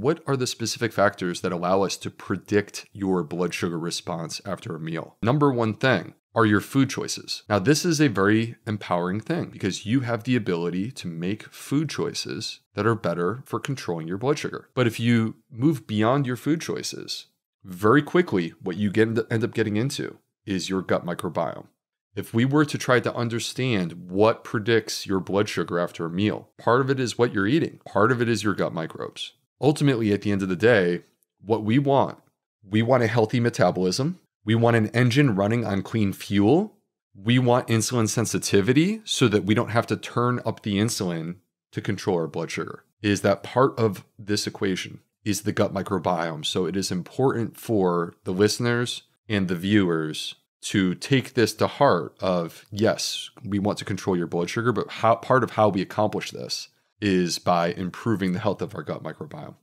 what are the specific factors that allow us to predict your blood sugar response after a meal? Number one thing are your food choices. Now, this is a very empowering thing because you have the ability to make food choices that are better for controlling your blood sugar. But if you move beyond your food choices, very quickly, what you end up getting into is your gut microbiome. If we were to try to understand what predicts your blood sugar after a meal, part of it is what you're eating. Part of it is your gut microbes. Ultimately, at the end of the day, what we want a healthy metabolism. We want an engine running on clean fuel. We want insulin sensitivity so that we don't have to turn up the insulin to control our blood sugar. Is that part of this equation is the gut microbiome. So it is important for the listeners and the viewers to take this to heart of, yes, we want to control your blood sugar, but part of how we accomplish this is by improving the health of our gut microbiome.